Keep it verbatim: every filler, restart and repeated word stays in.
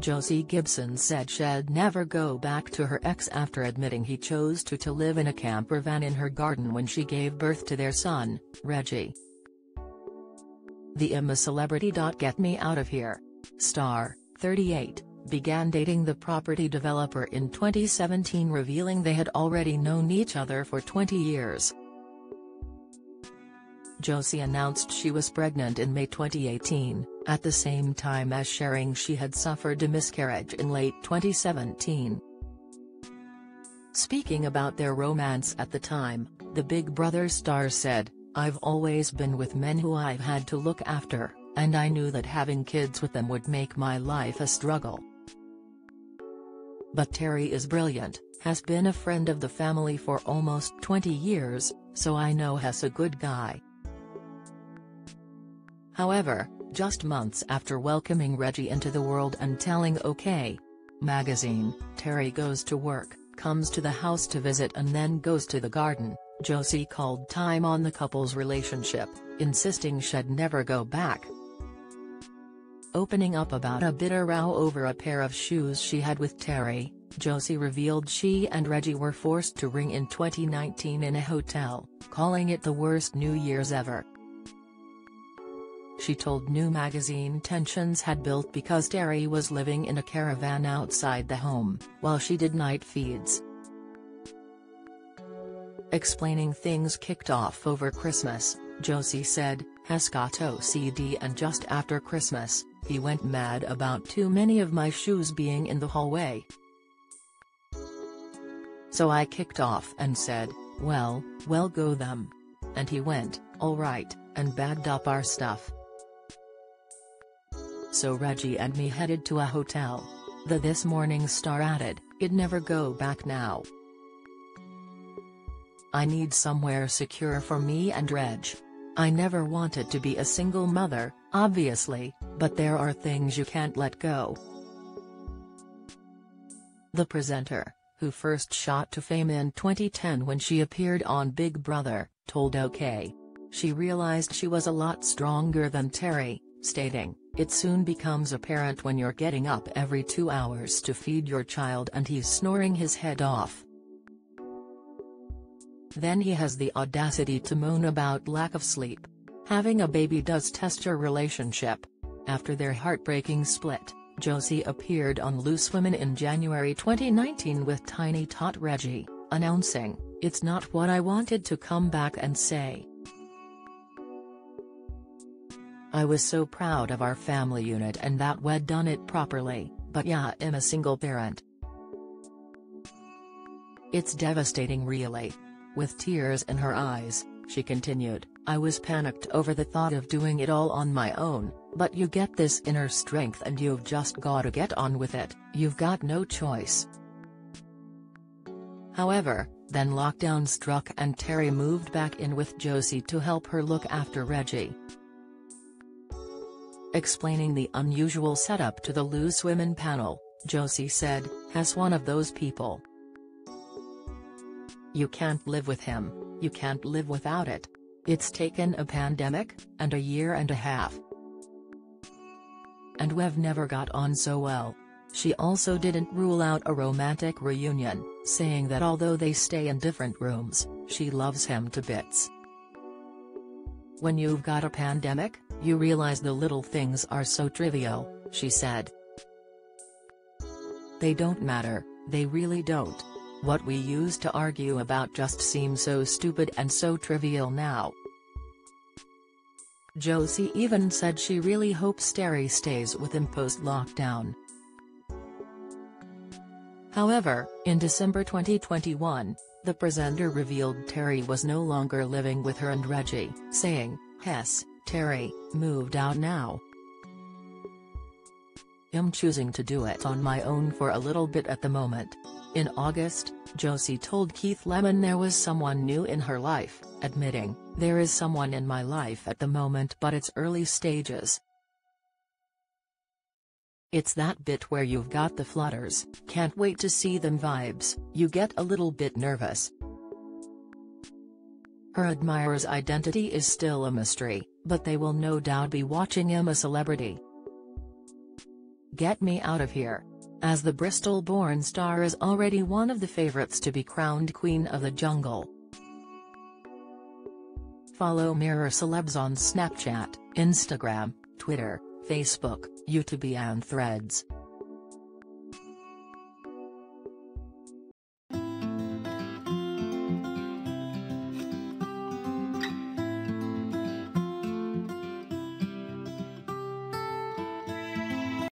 Josie Gibson said she'd never go back to her ex after admitting he chose to to live in a camper van in her garden when she gave birth to their son, Reggie. The I'm A Celebrity...Get Me Out of Here! star, thirty-eight, began dating the property developer in twenty seventeen, revealing they had already known each other for twenty years. Josie announced she was pregnant in May twenty eighteen, at the same time as sharing she had suffered a miscarriage in late twenty seventeen. Speaking about their romance at the time, the Big Brother star said, "I've always been with men who I've had to look after, and I knew that having kids with them would make my life a struggle. But Terry is brilliant, has been a friend of the family for almost twenty years, so I know he's a good guy." However, just months after welcoming Reggie into the world and telling OK! magazine, Terry goes to work, comes to the house to visit and then goes to the garden, Josie called time on the couple's relationship, insisting she'd never go back. Opening up about a bitter row over a pair of shoes she had with Terry, Josie revealed she and Reggie were forced to ring in twenty nineteen in a hotel, calling it the worst New Year's ever. She told New Magazine tensions had built because Terry was living in a caravan outside the home, while she did night feeds. Explaining things kicked off over Christmas, Josie said, "He's got O C D, and just after Christmas, he went mad about too many of my shoes being in the hallway. So I kicked off and said, well, well go them. And he went, all right, and bagged up our stuff. So Reggie and me headed to a hotel." The This Morning star added, "I'd never go back now. I need somewhere secure for me and Reg. I never wanted to be a single mother, obviously, but there are things you can't let go." The presenter, who first shot to fame in twenty ten when she appeared on Big Brother, told OK! she realized she was a lot stronger than Terry, stating, "It soon becomes apparent when you're getting up every two hours to feed your child and he's snoring his head off. Then he has the audacity to moan about lack of sleep. Having a baby does test your relationship." After their heartbreaking split, Josie appeared on Loose Women in January twenty nineteen with tiny tot Reggie, announcing, "It's not what I wanted to come back and say. I was so proud of our family unit and that we'd done it properly, but yeah, I'm a single parent. It's devastating really." With tears in her eyes, she continued, "I was panicked over the thought of doing it all on my own, but you get this inner strength and you've just gotta get on with it, you've got no choice." However, then lockdown struck and Terry moved back in with Josie to help her look after Reggie. Explaining the unusual setup to the Loose Women panel, Josie said, "He's one of those people. You can't live with him, you can't live without it. It's taken a pandemic, and a year and a half. And we've never got on so well." She also didn't rule out a romantic reunion, saying that although they stay in different rooms, she loves him to bits. "When you've got a pandemic, you realize the little things are so trivial," she said. "They don't matter, they really don't. What we used to argue about just seems so stupid and so trivial now." Josie even said she really hopes Terry stays with him post-lockdown. However, in December twenty twenty-one, the presenter revealed Terry was no longer living with her and Reggie, saying, "Hess, Terry, moved out now. I'm choosing to do it on my own for a little bit at the moment." In August, Josie told Keith Lemon there was someone new in her life, admitting, "There is someone in my life at the moment but it's early stages. It's that bit where you've got the flutters, can't wait to see them vibes, you get a little bit nervous." Her admirer's identity is still a mystery, but they will no doubt be watching I'm A Celebrity. Get Me Out of Here!, as the Bristol-born star is already one of the favorites to be crowned Queen of the Jungle. Follow Mirror Celebs on Snapchat, Instagram, Twitter, Facebook, YouTube and Threads.